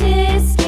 artist.